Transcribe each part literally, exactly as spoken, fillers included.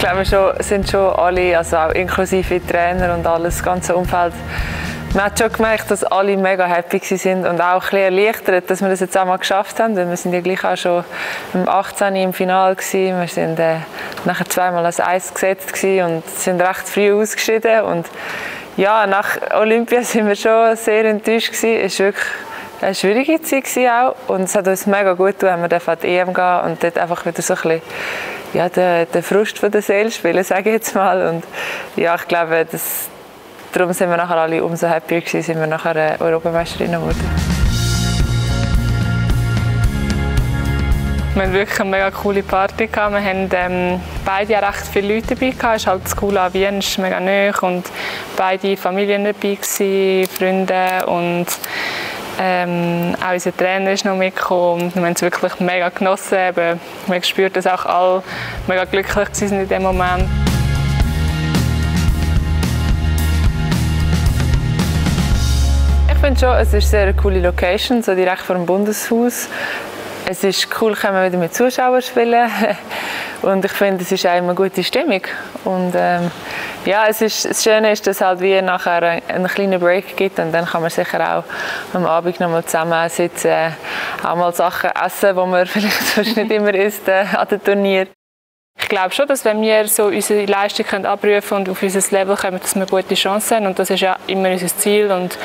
glaube, schon, sind schon alle, also auch inklusive Trainer und alles, das ganze Umfeld, man hat schon gemerkt, dass alle mega happy sind und auch ein bisschen erleichtert, dass wir das jetzt auch mal geschafft haben. Denn wir waren ja gleich auch schon im achtzehn im Finale. Wir waren äh, nachher zweimal als Eis gesetzt und sind recht früh ausgeschieden. Und ja, nach Olympia waren wir schon sehr enttäuscht. Es war wirklich eine schwierige Zeit auch. Und es hat uns mega gut getan, wenn wir an die E M gehen und dort einfach wieder so ein bisschen ja, den, den Frust von der Seele spielen, sage ich jetzt mal. Und ja, ich glaube, das, darum sind wir nachher alle umso happier gewesen, sind wir nachher Europameisterin geworden. Wir hatten wirklich eine mega coole Party. Wir hatten ähm, beide recht viele Leute dabei. Es ist halt das Coole an Wien, ist mega nah und beide Familien dabei gewesen, Freunde und ähm, auch unser Trainer ist noch mitgekommen. Wir haben es wirklich mega genossen. Eben, wir haben gespürt, dass auch alle mega glücklich waren in dem Moment. Ich finde schon, es ist eine sehr coole Location, so direkt vor dem Bundeshaus. Es ist cool, können wir wieder mit Zuschauern spielen und ich finde, es ist auch immer eine gute Stimmung. Und ähm, ja, es ist, das Schöne ist, dass es halt wie nachher einen kleinen Break gibt und dann kann man sicher auch am Abend noch mal zusammen sitzen, auch mal Sachen essen, die man vielleicht sonst nicht immer isst äh, an den Turnier. Ich glaube schon, dass wenn wir so unsere Leistung können abrufen und auf unser Level kommen, dass wir gute Chancen haben. Und das ist ja immer unser Ziel. Und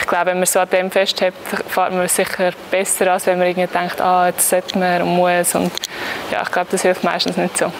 ich glaube, wenn man so an dem festhält, fahren wir sicher besser, als wenn man irgendwie denkt, ah, jetzt sollte man und muss. Und ja, ich glaube, das hilft meistens nicht so.